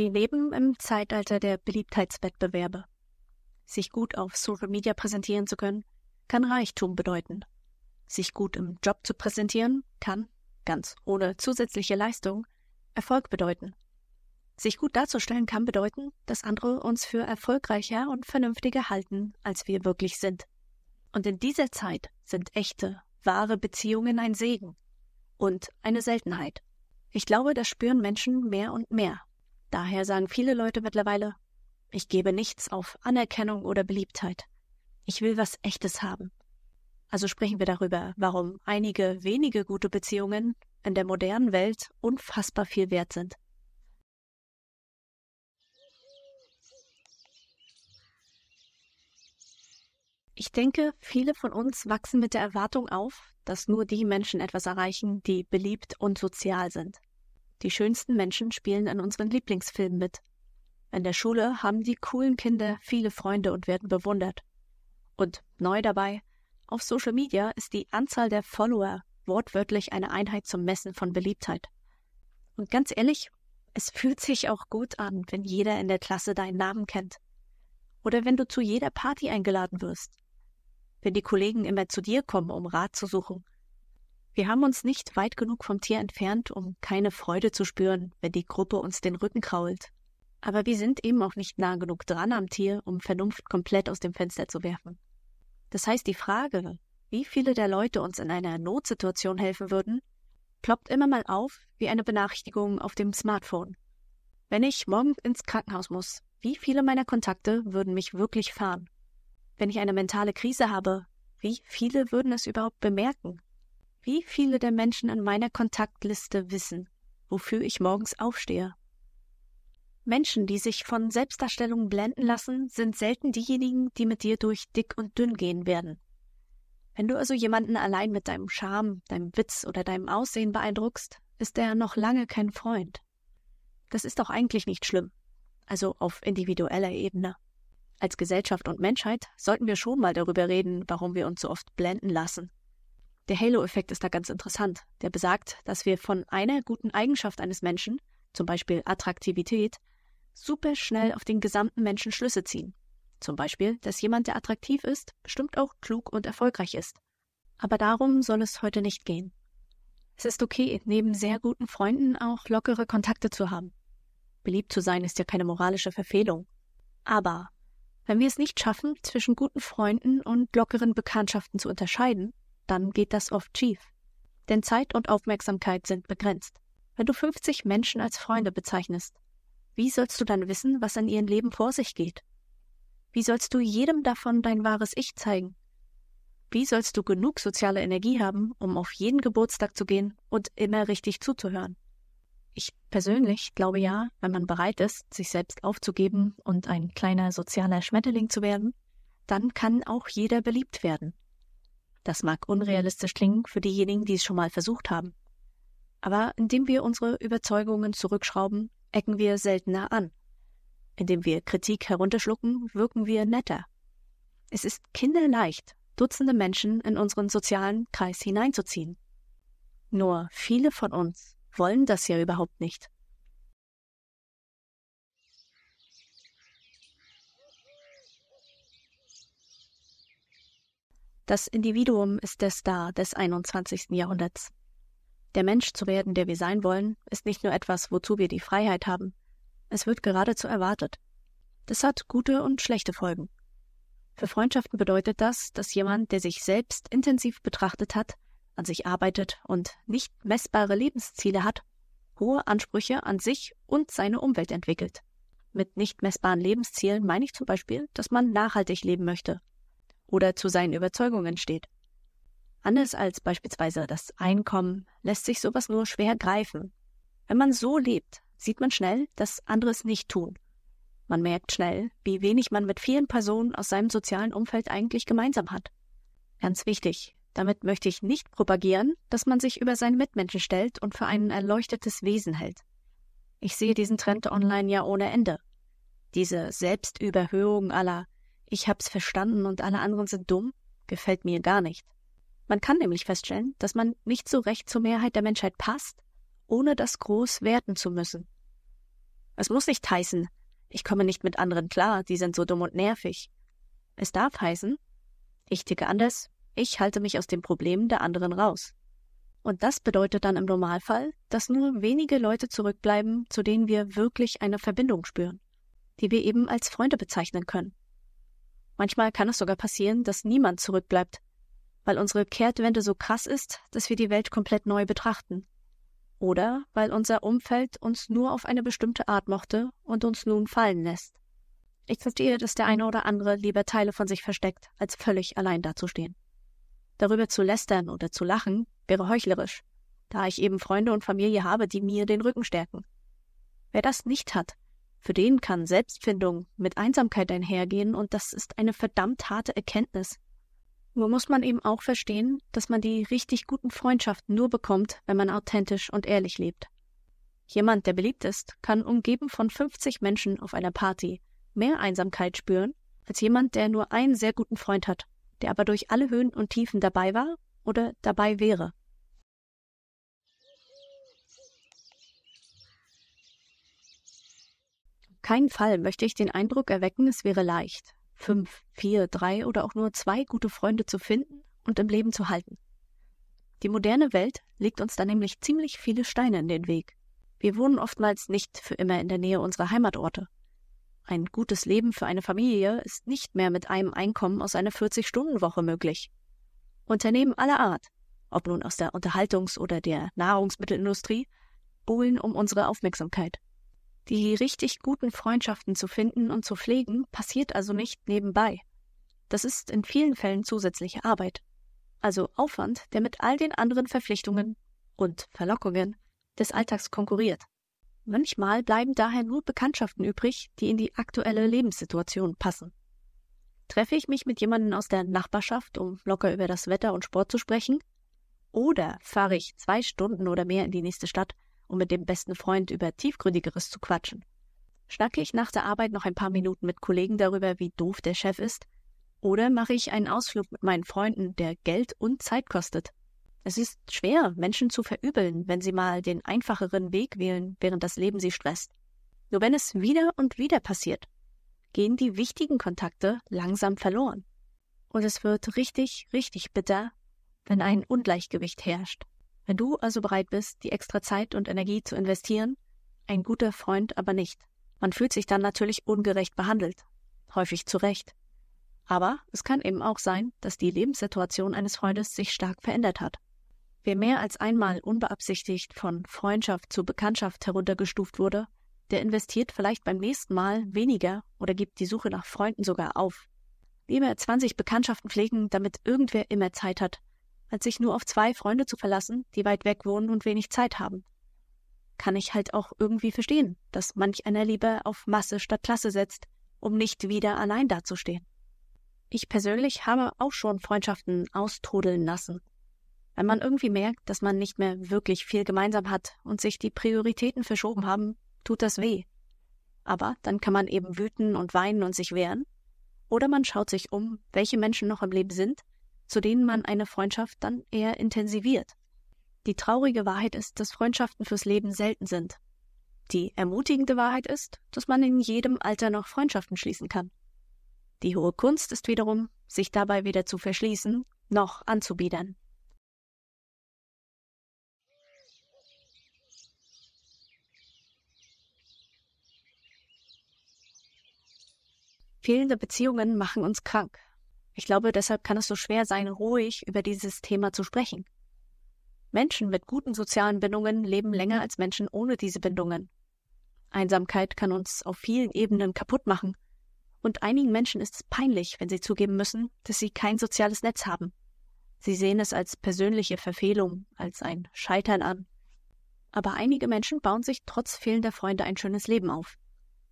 Wir leben im Zeitalter der Beliebtheitswettbewerbe. Sich gut auf Social Media präsentieren zu können, kann Reichtum bedeuten. Sich gut im Job zu präsentieren, kann, ganz ohne zusätzliche Leistung, Erfolg bedeuten. Sich gut darzustellen kann bedeuten, dass andere uns für erfolgreicher und vernünftiger halten, als wir wirklich sind. Und in dieser Zeit sind echte, wahre Beziehungen ein Segen und eine Seltenheit. Ich glaube, das spüren Menschen mehr und mehr. Daher sagen viele Leute mittlerweile, ich gebe nichts auf Anerkennung oder Beliebtheit. Ich will was Echtes haben. Also sprechen wir darüber, warum einige wenige gute Beziehungen in der modernen Welt unfassbar viel wert sind. Ich denke, viele von uns wachsen mit der Erwartung auf, dass nur die Menschen etwas erreichen, die beliebt und sozial sind. Die schönsten Menschen spielen in unseren Lieblingsfilmen mit. In der Schule haben die coolen Kinder viele Freunde und werden bewundert. Und neu dabei, auf Social Media ist die Anzahl der Follower wortwörtlich eine Einheit zum Messen von Beliebtheit. Und ganz ehrlich, es fühlt sich auch gut an, wenn jeder in der Klasse deinen Namen kennt. Oder wenn du zu jeder Party eingeladen wirst. Wenn die Kollegen immer zu dir kommen, um Rat zu suchen. Wir haben uns nicht weit genug vom Tier entfernt, um keine Freude zu spüren, wenn die Gruppe uns den Rücken krault. Aber wir sind eben auch nicht nah genug dran am Tier, um Vernunft komplett aus dem Fenster zu werfen. Das heißt, die Frage, wie viele der Leute uns in einer Notsituation helfen würden, ploppt immer mal auf wie eine Benachrichtigung auf dem Smartphone. Wenn ich morgen ins Krankenhaus muss, wie viele meiner Kontakte würden mich wirklich fahren? Wenn ich eine mentale Krise habe, wie viele würden es überhaupt bemerken? Wie viele der Menschen in meiner Kontaktliste wissen, wofür ich morgens aufstehe? Menschen, die sich von Selbstdarstellungen blenden lassen, sind selten diejenigen, die mit dir durch dick und dünn gehen werden. Wenn du also jemanden allein mit deinem Charme, deinem Witz oder deinem Aussehen beeindruckst, ist er noch lange kein Freund. Das ist doch eigentlich nicht schlimm, also auf individueller Ebene. Als Gesellschaft und Menschheit sollten wir schon mal darüber reden, warum wir uns so oft blenden lassen. Der Halo-Effekt ist da ganz interessant, der besagt, dass wir von einer guten Eigenschaft eines Menschen, zum Beispiel Attraktivität, super schnell auf den gesamten Menschen Schlüsse ziehen. Zum Beispiel, dass jemand, der attraktiv ist, bestimmt auch klug und erfolgreich ist. Aber darum soll es heute nicht gehen. Es ist okay, neben sehr guten Freunden auch lockere Kontakte zu haben. Beliebt zu sein ist ja keine moralische Verfehlung. Aber wenn wir es nicht schaffen, zwischen guten Freunden und lockeren Bekanntschaften zu unterscheiden, dann geht das oft schief. Denn Zeit und Aufmerksamkeit sind begrenzt. Wenn du 50 Menschen als Freunde bezeichnest, wie sollst du dann wissen, was in ihrem Leben vor sich geht? Wie sollst du jedem davon dein wahres Ich zeigen? Wie sollst du genug soziale Energie haben, um auf jeden Geburtstag zu gehen und immer richtig zuzuhören? Ich persönlich glaube ja, wenn man bereit ist, sich selbst aufzugeben und ein kleiner sozialer Schmetterling zu werden, dann kann auch jeder beliebt werden. Das mag unrealistisch klingen für diejenigen, die es schon mal versucht haben. Aber indem wir unsere Überzeugungen zurückschrauben, ecken wir seltener an. Indem wir Kritik herunterschlucken, wirken wir netter. Es ist kinderleicht, Dutzende Menschen in unseren sozialen Kreis hineinzuziehen. Nur viele von uns wollen das ja überhaupt nicht. Das Individuum ist der Star des 21. Jahrhunderts. Der Mensch zu werden, der wir sein wollen, ist nicht nur etwas, wozu wir die Freiheit haben. Es wird geradezu erwartet. Das hat gute und schlechte Folgen. Für Freundschaften bedeutet das, dass jemand, der sich selbst intensiv betrachtet hat, an sich arbeitet und nicht messbare Lebensziele hat, hohe Ansprüche an sich und seine Umwelt entwickelt. Mit nicht messbaren Lebenszielen meine ich zum Beispiel, dass man nachhaltig leben möchte oder zu seinen Überzeugungen steht. Anders als beispielsweise das Einkommen lässt sich sowas nur schwer greifen. Wenn man so lebt, sieht man schnell, dass andere es nicht tun. Man merkt schnell, wie wenig man mit vielen Personen aus seinem sozialen Umfeld eigentlich gemeinsam hat. Ganz wichtig, damit möchte ich nicht propagieren, dass man sich über seine Mitmenschen stellt und für ein erleuchtetes Wesen hält. Ich sehe diesen Trend online ja ohne Ende. Diese Selbstüberhöhung aller „Ich hab's verstanden und alle anderen sind dumm" gefällt mir gar nicht. Man kann nämlich feststellen, dass man nicht so recht zur Mehrheit der Menschheit passt, ohne das groß werten zu müssen. Es muss nicht heißen, ich komme nicht mit anderen klar, die sind so dumm und nervig. Es darf heißen, ich ticke anders, ich halte mich aus den Problemen der anderen raus. Und das bedeutet dann im Normalfall, dass nur wenige Leute zurückbleiben, zu denen wir wirklich eine Verbindung spüren, die wir eben als Freunde bezeichnen können. Manchmal kann es sogar passieren, dass niemand zurückbleibt, weil unsere Kehrtwende so krass ist, dass wir die Welt komplett neu betrachten. Oder weil unser Umfeld uns nur auf eine bestimmte Art mochte und uns nun fallen lässt. Ich verstehe, dass der eine oder andere lieber Teile von sich versteckt, als völlig allein dazustehen. Darüber zu lästern oder zu lachen wäre heuchlerisch, da ich eben Freunde und Familie habe, die mir den Rücken stärken. Wer das nicht hat, für den kann Selbstfindung mit Einsamkeit einhergehen und das ist eine verdammt harte Erkenntnis. Nur muss man eben auch verstehen, dass man die richtig guten Freundschaften nur bekommt, wenn man authentisch und ehrlich lebt. Jemand, der beliebt ist, kann umgeben von 50 Menschen auf einer Party mehr Einsamkeit spüren, als jemand, der nur einen sehr guten Freund hat, der aber durch alle Höhen und Tiefen dabei war oder dabei wäre. Auf keinen Fall möchte ich den Eindruck erwecken, es wäre leicht, 5, 4, 3 oder auch nur 2 gute Freunde zu finden und im Leben zu halten. Die moderne Welt legt uns da nämlich ziemlich viele Steine in den Weg. Wir wohnen oftmals nicht für immer in der Nähe unserer Heimatorte. Ein gutes Leben für eine Familie ist nicht mehr mit einem Einkommen aus einer 40-Stunden-Woche möglich. Unternehmen aller Art, ob nun aus der Unterhaltungs- oder der Nahrungsmittelindustrie, buhlen um unsere Aufmerksamkeit. Die richtig guten Freundschaften zu finden und zu pflegen, passiert also nicht nebenbei. Das ist in vielen Fällen zusätzliche Arbeit. Also Aufwand, der mit all den anderen Verpflichtungen und Verlockungen des Alltags konkurriert. Manchmal bleiben daher nur Bekanntschaften übrig, die in die aktuelle Lebenssituation passen. Treffe ich mich mit jemandem aus der Nachbarschaft, um locker über das Wetter und Sport zu sprechen? Oder fahre ich 2 Stunden oder mehr in die nächste Stadt, um mit dem besten Freund über Tiefgründigeres zu quatschen? Schnacke ich nach der Arbeit noch ein paar Minuten mit Kollegen darüber, wie doof der Chef ist? Oder mache ich einen Ausflug mit meinen Freunden, der Geld und Zeit kostet? Es ist schwer, Menschen zu verübeln, wenn sie mal den einfacheren Weg wählen, während das Leben sie stresst. Nur wenn es wieder und wieder passiert, gehen die wichtigen Kontakte langsam verloren. Und es wird richtig, richtig bitter, wenn ein Ungleichgewicht herrscht. Wenn du also bereit bist, die extra Zeit und Energie zu investieren, ein guter Freund aber nicht. Man fühlt sich dann natürlich ungerecht behandelt, häufig zu Recht. Aber es kann eben auch sein, dass die Lebenssituation eines Freundes sich stark verändert hat. Wer mehr als einmal unbeabsichtigt von Freundschaft zu Bekanntschaft heruntergestuft wurde, der investiert vielleicht beim nächsten Mal weniger oder gibt die Suche nach Freunden sogar auf. Lieber 20 Bekanntschaften pflegen, damit irgendwer immer Zeit hat, als sich nur auf 2 Freunde zu verlassen, die weit weg wohnen und wenig Zeit haben. Kann ich halt auch irgendwie verstehen, dass manch einer lieber auf Masse statt Klasse setzt, um nicht wieder allein dazustehen. Ich persönlich habe auch schon Freundschaften austodeln lassen. Wenn man irgendwie merkt, dass man nicht mehr wirklich viel gemeinsam hat und sich die Prioritäten verschoben haben, tut das weh. Aber dann kann man eben wüten und weinen und sich wehren. Oder man schaut sich um, welche Menschen noch im Leben sind, zu denen man eine Freundschaft dann eher intensiviert. Die traurige Wahrheit ist, dass Freundschaften fürs Leben selten sind. Die ermutigende Wahrheit ist, dass man in jedem Alter noch Freundschaften schließen kann. Die hohe Kunst ist wiederum, sich dabei weder zu verschließen, noch anzubiedern. Fehlende Beziehungen machen uns krank. Ich glaube, deshalb kann es so schwer sein, ruhig über dieses Thema zu sprechen. Menschen mit guten sozialen Bindungen leben länger als Menschen ohne diese Bindungen. Einsamkeit kann uns auf vielen Ebenen kaputt machen. Und einigen Menschen ist es peinlich, wenn sie zugeben müssen, dass sie kein soziales Netz haben. Sie sehen es als persönliche Verfehlung, als ein Scheitern an. Aber einige Menschen bauen sich trotz fehlender Freunde ein schönes Leben auf.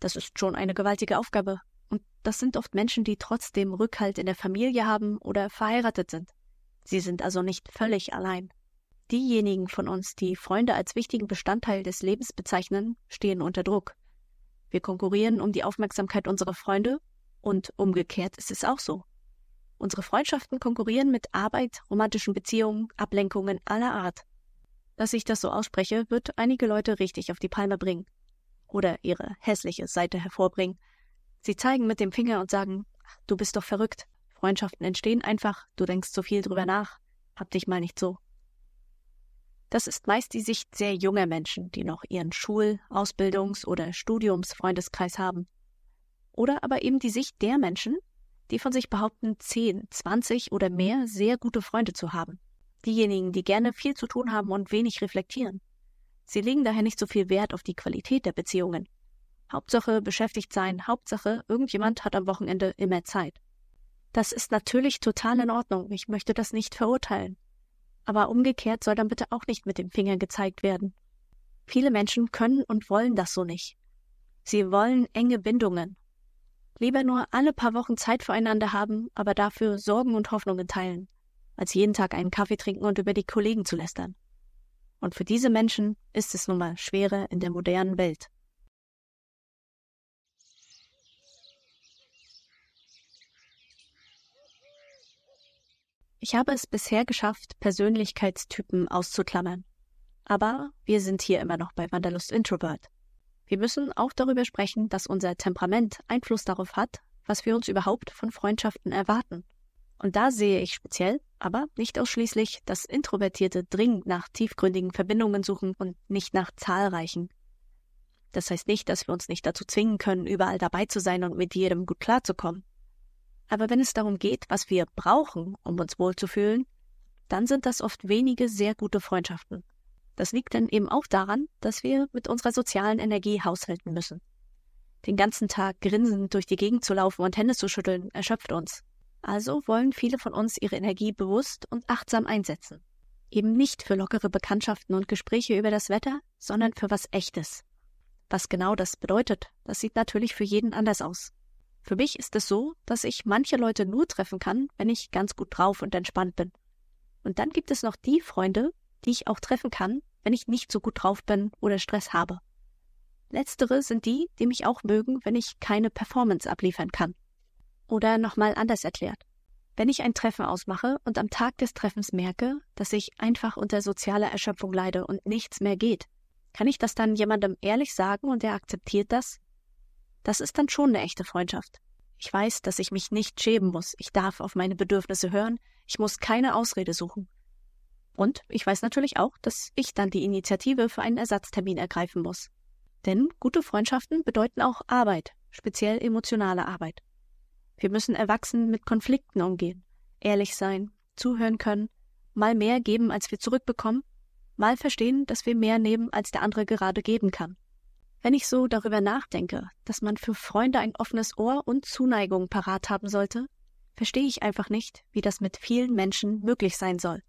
Das ist schon eine gewaltige Aufgabe. Und das sind oft Menschen, die trotzdem Rückhalt in der Familie haben oder verheiratet sind. Sie sind also nicht völlig allein. Diejenigen von uns, die Freunde als wichtigen Bestandteil des Lebens bezeichnen, stehen unter Druck. Wir konkurrieren um die Aufmerksamkeit unserer Freunde und umgekehrt ist es auch so. Unsere Freundschaften konkurrieren mit Arbeit, romantischen Beziehungen, Ablenkungen aller Art. Dass ich das so ausspreche, wird einige Leute richtig auf die Palme bringen. oder ihre hässliche Seite hervorbringen. Sie zeigen mit dem Finger und sagen, du bist doch verrückt. Freundschaften entstehen einfach, du denkst zu viel drüber nach, hab dich mal nicht so. Das ist meist die Sicht sehr junger Menschen, die noch ihren Schul-, Ausbildungs- oder Studiumsfreundeskreis haben. Oder aber eben die Sicht der Menschen, die von sich behaupten, 10, 20 oder mehr sehr gute Freunde zu haben. Diejenigen, die gerne viel zu tun haben und wenig reflektieren. Sie legen daher nicht so viel Wert auf die Qualität der Beziehungen. Hauptsache beschäftigt sein, Hauptsache irgendjemand hat am Wochenende immer Zeit. Das ist natürlich total in Ordnung, ich möchte das nicht verurteilen. Aber umgekehrt soll dann bitte auch nicht mit dem Finger gezeigt werden. Viele Menschen können und wollen das so nicht. Sie wollen enge Bindungen. Lieber nur alle paar Wochen Zeit füreinander haben, aber dafür Sorgen und Hoffnungen teilen, als jeden Tag einen Kaffee trinken und über die Kollegen zu lästern. Und für diese Menschen ist es nun mal schwerer in der modernen Welt. Ich habe es bisher geschafft, Persönlichkeitstypen auszuklammern. Aber wir sind hier immer noch bei Wanderlust Introvert. Wir müssen auch darüber sprechen, dass unser Temperament Einfluss darauf hat, was wir uns überhaupt von Freundschaften erwarten. Und da sehe ich speziell, aber nicht ausschließlich, dass Introvertierte dringend nach tiefgründigen Verbindungen suchen und nicht nach zahlreichen. Das heißt nicht, dass wir uns nicht dazu zwingen können, überall dabei zu sein und mit jedem gut klarzukommen. Aber wenn es darum geht, was wir brauchen, um uns wohlzufühlen, dann sind das oft wenige sehr gute Freundschaften. Das liegt dann eben auch daran, dass wir mit unserer sozialen Energie haushalten müssen. Den ganzen Tag grinsend durch die Gegend zu laufen und Hände zu schütteln, erschöpft uns. Also wollen viele von uns ihre Energie bewusst und achtsam einsetzen. Eben nicht für lockere Bekanntschaften und Gespräche über das Wetter, sondern für was Echtes. Was genau das bedeutet, das sieht natürlich für jeden anders aus. Für mich ist es so, dass ich manche Leute nur treffen kann, wenn ich ganz gut drauf und entspannt bin. Und dann gibt es noch die Freunde, die ich auch treffen kann, wenn ich nicht so gut drauf bin oder Stress habe. Letztere sind die, die mich auch mögen, wenn ich keine Performance abliefern kann. Oder nochmal anders erklärt. Wenn ich ein Treffen ausmache und am Tag des Treffens merke, dass ich einfach unter sozialer Erschöpfung leide und nichts mehr geht, kann ich das dann jemandem ehrlich sagen und er akzeptiert das? Das ist dann schon eine echte Freundschaft. Ich weiß, dass ich mich nicht schämen muss. Ich darf auf meine Bedürfnisse hören. Ich muss keine Ausrede suchen. Und ich weiß natürlich auch, dass ich dann die Initiative für einen Ersatztermin ergreifen muss. Denn gute Freundschaften bedeuten auch Arbeit, speziell emotionale Arbeit. Wir müssen erwachsen mit Konflikten umgehen, ehrlich sein, zuhören können, mal mehr geben, als wir zurückbekommen, mal verstehen, dass wir mehr nehmen, als der andere gerade geben kann. Wenn ich so darüber nachdenke, dass man für Freunde ein offenes Ohr und Zuneigung parat haben sollte, verstehe ich einfach nicht, wie das mit vielen Menschen möglich sein soll.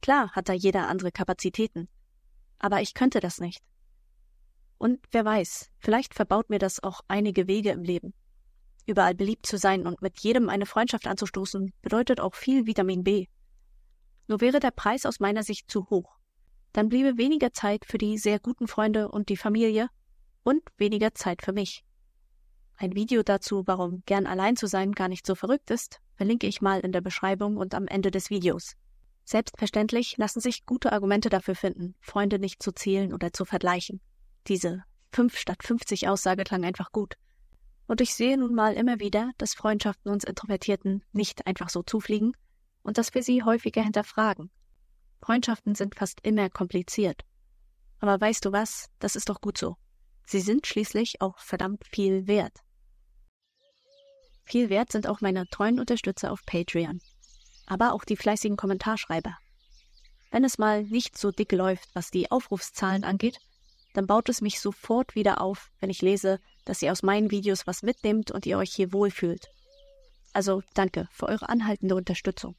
Klar hat da jeder andere Kapazitäten, aber ich könnte das nicht. Und wer weiß, vielleicht verbaut mir das auch einige Wege im Leben. Überall beliebt zu sein und mit jedem eine Freundschaft anzustoßen, bedeutet auch viel Vitamin B. Nur wäre der Preis aus meiner Sicht zu hoch. Dann bliebe weniger Zeit für die sehr guten Freunde und die Familie, und weniger Zeit für mich. Ein Video dazu, warum gern allein zu sein gar nicht so verrückt ist, verlinke ich mal in der Beschreibung und am Ende des Videos. Selbstverständlich lassen sich gute Argumente dafür finden, Freunde nicht zu zählen oder zu vergleichen. Diese 5 statt 50 Aussage klang einfach gut. Und ich sehe nun mal immer wieder, dass Freundschaften uns Introvertierten nicht einfach so zufliegen und dass wir sie häufiger hinterfragen. Freundschaften sind fast immer kompliziert. Aber weißt du was? Das ist doch gut so. Sie sind schließlich auch verdammt viel wert. Viel wert sind auch meine treuen Unterstützer auf Patreon, aber auch die fleißigen Kommentarschreiber. Wenn es mal nicht so dick läuft, was die Aufrufszahlen angeht, dann baut es mich sofort wieder auf, wenn ich lese, dass ihr aus meinen Videos was mitnehmt und ihr euch hier wohlfühlt. Also danke für eure anhaltende Unterstützung.